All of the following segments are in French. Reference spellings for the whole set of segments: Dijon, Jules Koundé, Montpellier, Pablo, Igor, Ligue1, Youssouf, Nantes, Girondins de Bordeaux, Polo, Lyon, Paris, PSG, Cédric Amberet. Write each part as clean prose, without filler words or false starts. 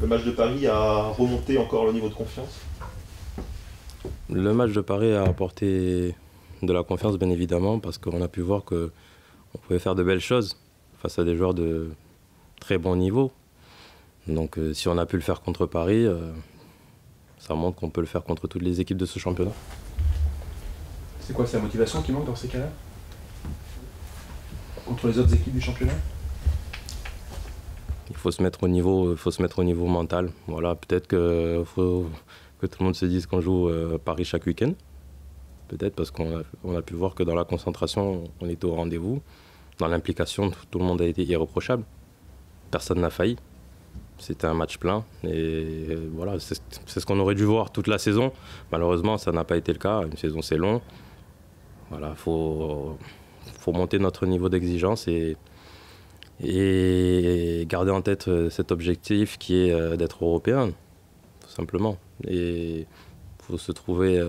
Le match de Paris a remonté encore le niveau de confiance? Le match de Paris a apporté de la confiance, bien évidemment, parce qu'on a pu voir qu'on pouvait faire de belles choses face à des joueurs de très bon niveau. Donc si on a pu le faire contre Paris, ça montre qu'on peut le faire contre toutes les équipes de ce championnat. C'est quoi, c'est la motivation qui manque dans ces cas-là? Contre les autres équipes du championnat? Il faut se mettre au niveau, mental. Voilà, peut-être qu'il faut que tout le monde se dise qu'on joue à Paris chaque week-end. Peut-être parce qu'on a pu voir que dans la concentration, on était au rendez-vous. Dans l'implication, tout le monde a été irréprochable. Personne n'a failli. C'était un match plein. Et voilà, c'est ce qu'on aurait dû voir toute la saison. Malheureusement, ça n'a pas été le cas. Une saison, c'est long. Voilà, faut monter notre niveau d'exigence et garder en tête cet objectif qui est d'être européen, tout simplement. Et il faut se trouver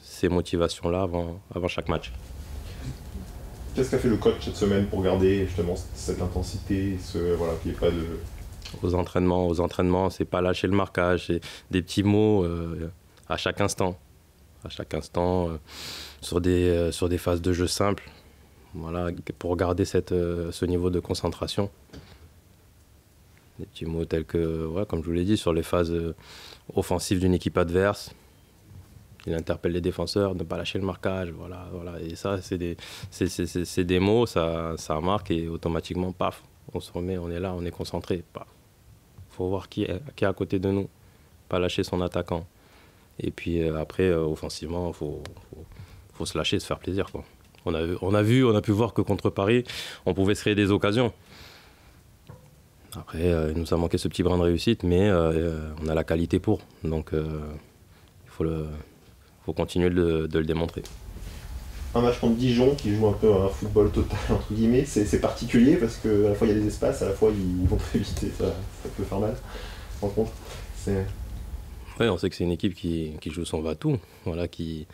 ces motivations-là avant chaque match. Qu'est-ce qu'a fait le coach cette semaine pour garder justement cette intensité, voilà, qu'il n'y ait pas de... Aux entraînements, c'est pas lâcher le marquage, c'est des petits mots à chaque instant. À chaque instant, sur des phases de jeu simples. Voilà, pour garder ce niveau de concentration. Des petits mots tels que, ouais, comme je vous l'ai dit, sur les phases offensives d'une équipe adverse. Il interpelle les défenseurs, ne pas lâcher le marquage. Voilà, voilà. Et ça, c'est des mots, ça marque et automatiquement, paf, on se remet, on est là, on est concentré. Il faut voir qui est à côté de nous, pas lâcher son attaquant. Et puis après, offensivement, il faut se lâcher, se faire plaisir, quoi. On a pu voir que contre Paris, on pouvait se créer des occasions. Après, il nous a manqué ce petit brin de réussite, mais on a la qualité pour. Donc, il faut continuer de le démontrer. Un match contre Dijon, qui joue un peu un football total, entre guillemets, c'est particulier parce qu'à la fois il y a des espaces, à la fois ils vont très vite, ça peut faire mal. En compte, ouais, on sait que c'est une équipe qui joue son va-tout, voilà, qui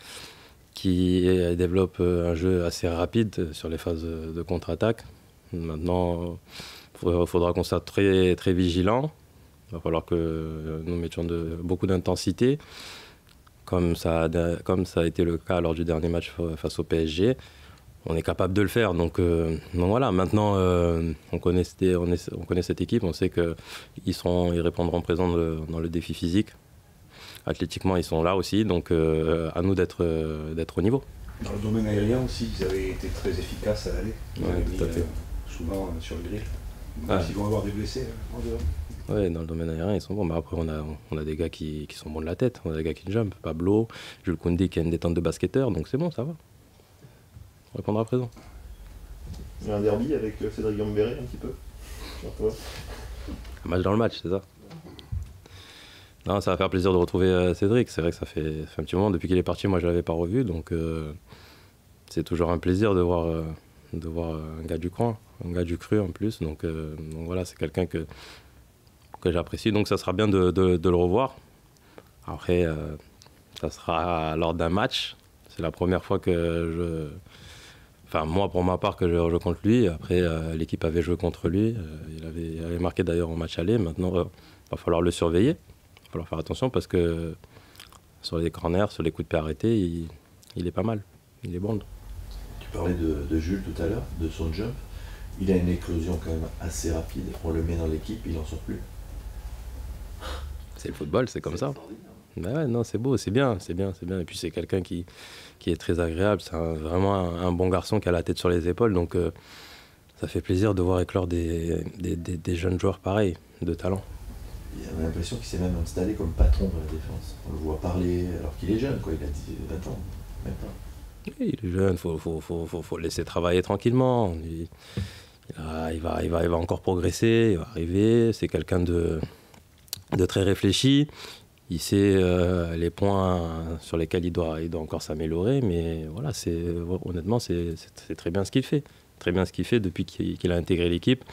développe un jeu assez rapide sur les phases de contre-attaque. Maintenant, il faudra qu'on soit très, très vigilant. Il va falloir que nous mettions beaucoup d'intensité, comme ça a été le cas lors du dernier match face au PSG. On est capable de le faire. Donc voilà, maintenant, on connaît cette équipe. On sait qu'ils répondront présents dans le défi physique. Athlétiquement, ils sont là aussi, donc à nous d'être au niveau. Dans le domaine aérien aussi, ils avaient été très efficaces à l'aller. Ouais, tout à fait. Souvent sur le grill. Ah. Ils vont avoir des blessés en dehors. Oui, dans le domaine aérien, ils sont bons. Mais après, on a des gars qui sont bons de la tête. On a des gars qui jumpent. Pablo, Jules Koundé qui a une détente de basketteur, donc c'est bon, ça va. On répondra à présent. Il y a un derby avec Cédric Amberet un petit peu. Un match dans le match, c'est ça? Non, ça va faire plaisir de retrouver Cédric. C'est vrai que ça fait un petit moment. Depuis qu'il est parti, moi, je ne l'avais pas revu. Donc, c'est toujours un plaisir de voir un gars du coin, un gars du cru en plus. Donc voilà, c'est quelqu'un que j'apprécie. Donc, ça sera bien de le revoir. Après, ça sera lors d'un match. C'est la première fois que Enfin, moi, pour ma part, que je joue contre lui. Après, l'équipe avait joué contre lui. Il avait marqué d'ailleurs en match aller. Maintenant, il va falloir le surveiller. Il va falloir faire attention parce que sur les corners, sur les coups de pied arrêtés, il est pas mal, il est bon. Tu parlais de Jules tout à l'heure, de son jump. Il a une éclosion quand même assez rapide. On le met dans l'équipe, il n'en sort plus. C'est le football, c'est comme ça. Ben ouais, non, c'est beau, c'est bien. Et puis c'est quelqu'un qui est très agréable. C'est vraiment un bon garçon qui a la tête sur les épaules. Donc ça fait plaisir de voir éclore des jeunes joueurs pareils, de talent. On a l'impression qu'il s'est même installé comme patron de la défense. On le voit parler alors qu'il est jeune, quoi. Il a 20 ans, même pas. Oui, il est jeune, faut le laisser travailler tranquillement. Il va encore progresser, il va arriver. C'est quelqu'un de très réfléchi. Il sait les points sur lesquels il doit encore s'améliorer. Mais voilà, honnêtement, c'est très bien ce qu'il fait. Très bien ce qu'il fait depuis qu'il a intégré l'équipe.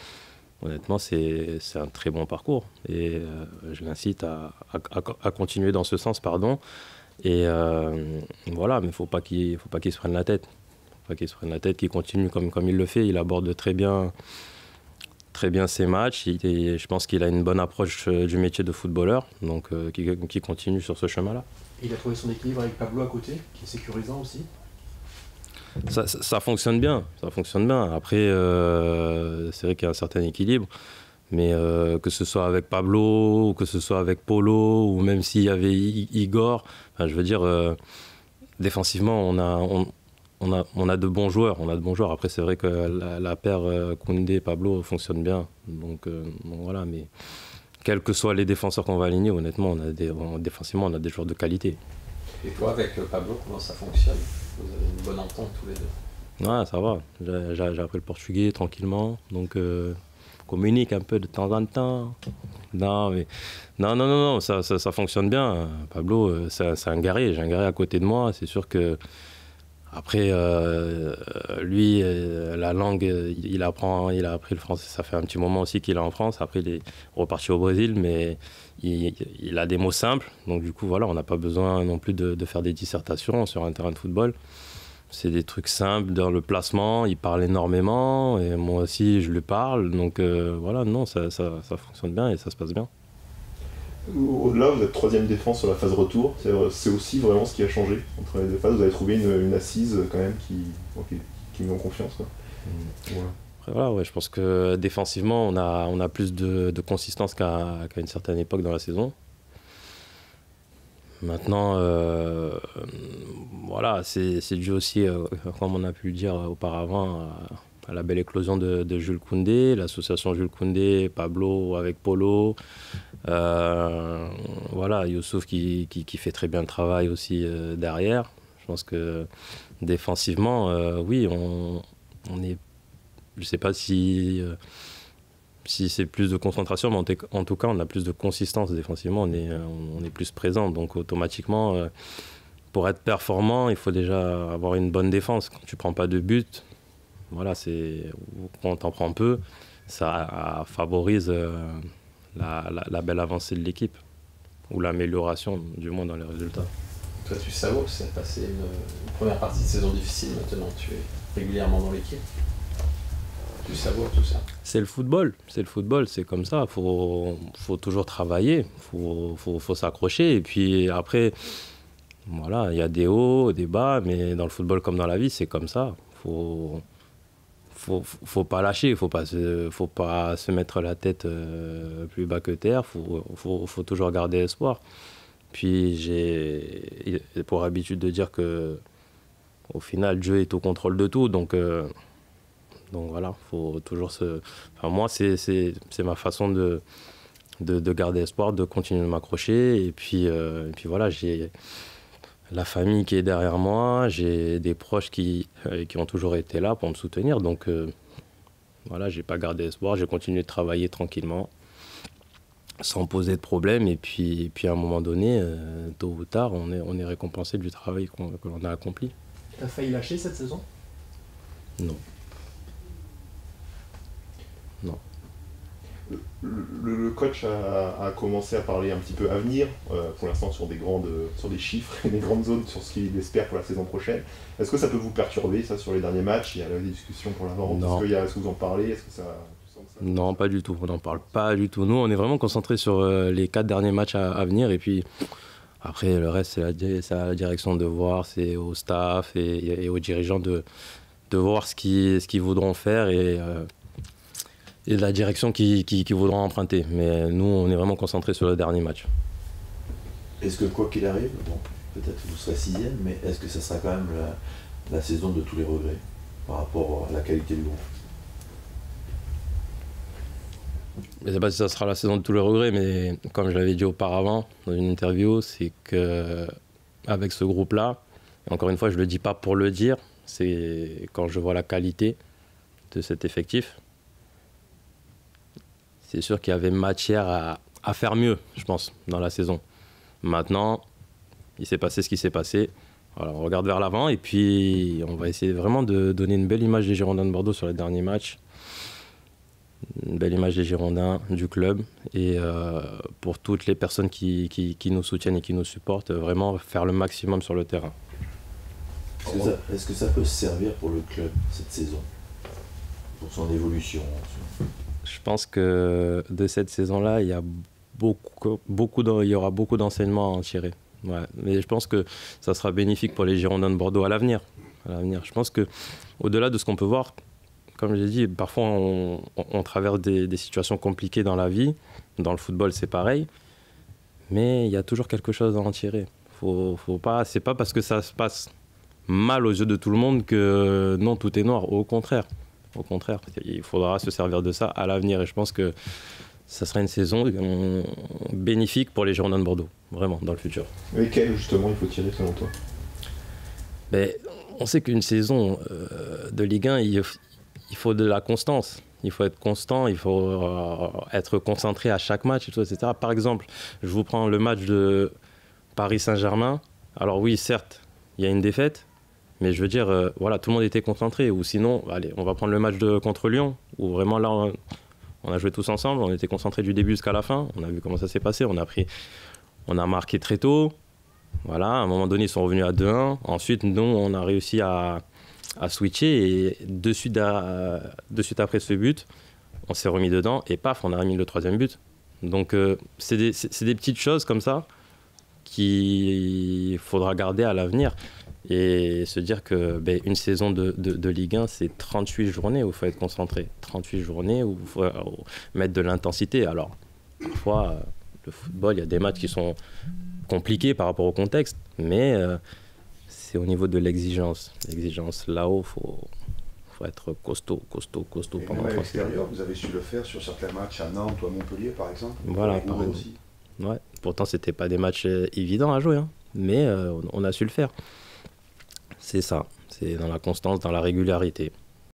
Honnêtement, c'est un très bon parcours et je l'incite à continuer dans ce sens, pardon. Et voilà, mais il ne faut pas qu'il se prenne la tête. Il ne faut pas qu'il se prenne la tête, qu'il continue comme il le fait. Il aborde très bien, très bien ses matchs et je pense qu'il a une bonne approche du métier de footballeur, donc qui continue sur ce chemin-là. Il a trouvé son équilibre avec Pablo à côté, qui est sécurisant aussi. Ça fonctionne bien, ça fonctionne bien. Après, c'est vrai qu'il y a un certain équilibre, mais que ce soit avec Pablo, ou que ce soit avec Polo, ou même s'il y avait Igor, enfin, je veux dire, défensivement, on a de bons joueurs, Après, c'est vrai que la paire Koundé et Pablo fonctionne bien. Donc, voilà, mais quels que soient les défenseurs qu'on va aligner, honnêtement, défensivement, on a des joueurs de qualité. Et toi, avec Pablo, comment ça fonctionne? Vous avez une bonne entente tous les deux? Ouais, ça va. J'ai appris le portugais tranquillement, donc communique un peu de temps en temps. Non, mais non, ça fonctionne bien. Pablo, c'est un guerrier. J'ai un guerrier à côté de moi. C'est sûr que après, lui, la langue, il a appris le français. Ça fait un petit moment aussi qu'il est en France. Après, il est reparti au Brésil, mais il a des mots simples. Donc, du coup, voilà, on n'a pas besoin non plus de faire des dissertations sur un terrain de football. C'est des trucs simples dans le placement. Il parle énormément et moi aussi, je lui parle. Donc, voilà, non, ça fonctionne bien et ça se passe bien. Au-delà, vous êtes troisième défense sur la phase retour, c'est aussi vraiment ce qui a changé entre les deux phases. Vous avez trouvé une assise quand même qui met en confiance. Quoi. Voilà. Après, voilà, ouais, je pense que défensivement, on a plus de consistance qu'à une certaine époque dans la saison. Maintenant, voilà, c'est dû aussi, comme on a pu le dire auparavant, à la belle éclosion de Jules Koundé, l'association Jules Koundé, Pablo avec Polo. Voilà, Youssouf qui fait très bien le travail aussi derrière. Je pense que défensivement, oui, on est... Je ne sais pas si c'est plus de concentration, mais en tout cas, on a plus de consistance défensivement, on est plus présent. Donc automatiquement, pour être performant, il faut déjà avoir une bonne défense. Quand tu ne prends pas de but, voilà, quand on t'en prend peu, ça favorise... La belle avancée de l'équipe, ou l'amélioration, du moins dans les résultats. Toi, tu sais où c'est passé une première partie de saison difficile, maintenant tu es régulièrement dans l'équipe. Tu savoures tout ça. C'est le football, c'est comme ça, faut toujours travailler, faut s'accrocher, et puis après, voilà, il y a des hauts, des bas, mais dans le football comme dans la vie, c'est comme ça. Faut pas lâcher, faut pas se mettre la tête plus bas que terre, faut toujours garder espoir. Puis j'ai pour habitude de dire que au final Dieu est au contrôle de tout, donc voilà, faut toujours se... Enfin, moi c'est ma façon de garder espoir, de continuer de m'accrocher et puis voilà, j'ai la famille qui est derrière moi, j'ai des proches qui ont toujours été là pour me soutenir. Donc voilà, j'ai pas gardé espoir, j'ai continué de travailler tranquillement, sans poser de problème. Et puis à un moment donné, tôt ou tard, on est récompensé du travail que l'on a accompli. Tu as failli lâcher cette saison? Non. Non. Le coach a commencé à parler un petit peu avenir, pour l'instant sur des chiffres, des grandes zones, sur ce qu'il espère pour la saison prochaine. Est-ce que ça peut vous perturber, ça, sur les derniers matchs? Il y a des discussions pour l'avant. Est-ce que vous en parlez? Est-ce que ça... Non, pas du tout. On n'en parle pas du tout. Nous, on est vraiment concentrés sur les 4 derniers matchs à venir. Et puis, après, le reste, c'est à la direction de voir, c'est au staff et aux dirigeants de voir ce qu'ils voudront faire et la direction qu'ils voudront emprunter. Mais nous, on est vraiment concentrés sur le dernier match. Est-ce que, quoi qu'il arrive, bon, peut-être que vous serez 6e, mais est-ce que ça sera quand même la saison de tous les regrets par rapport à la qualité du groupe? Je ne sais pas si ça sera la saison de tous les regrets, mais comme je l'avais dit auparavant dans une interview, c'est qu'avec ce groupe-là, encore une fois, je ne le dis pas pour le dire, c'est quand je vois la qualité de cet effectif, c'est sûr qu'il y avait matière à faire mieux, je pense, dans la saison. Maintenant, il s'est passé ce qui s'est passé. Alors, on regarde vers l'avant et puis on va essayer vraiment de donner une belle image des Girondins de Bordeaux sur les derniers matchs. Une belle image des Girondins, du club. Et pour toutes les personnes qui nous soutiennent et qui nous supportent, vraiment faire le maximum sur le terrain. Est-ce que ça peut servir pour le club cette saison? Pour son évolution? Je pense que de cette saison-là, il y a beaucoup d'enseignements à en tirer. Ouais. Mais je pense que ça sera bénéfique pour les Girondins de Bordeaux à l'avenir. Je pense qu'au-delà de ce qu'on peut voir, comme je l'ai dit, parfois on traverse des situations compliquées dans la vie. Dans le football, c'est pareil. Mais il y a toujours quelque chose à en tirer. C'est pas parce que ça se passe mal aux yeux de tout le monde que non, tout est noir. Au contraire, il faudra se servir de ça à l'avenir. Et je pense que ça sera une saison bénéfique pour les Girondins de Bordeaux, vraiment, dans le futur. Mais quel, justement, il faut tirer selon toi? Mais on sait qu'une saison de Ligue 1, il faut de la constance. Il faut être constant, il faut être concentré à chaque match, etc. Par exemple, je vous prends le match de Paris Saint-Germain. Alors oui, certes, il y a une défaite, mais je veux dire, voilà, tout le monde était concentré. Ou sinon, allez, on va prendre le match contre Lyon, où vraiment là, on a joué tous ensemble, on était concentrés du début jusqu'à la fin. On a vu comment ça s'est passé, on a marqué très tôt. Voilà, à un moment donné, ils sont revenus à 2-1. Ensuite, nous, on a réussi à switcher et de suite après ce but, on s'est remis dedans et paf, on a remis le troisième but. Donc c'est des petites choses comme ça qu'il faudra garder à l'avenir et se dire que une saison de Ligue 1, c'est 38 journées où il faut être concentré, 38 journées où il faut mettre de l'intensité. Alors parfois, le football, il y a des matchs qui sont compliqués par rapport au contexte, mais c'est au niveau de l'exigence. L'exigence, là-haut, faut être costaud pendant 3 semaines. Vous avez su le faire sur certains matchs à Nantes ou à Montpellier, par exemple. Voilà, par exemple. Aussi. Ouais. Pourtant, ce n'était pas des matchs évidents à jouer, hein. Mais on a su le faire. C'est ça, c'est dans la constance, dans la régularité.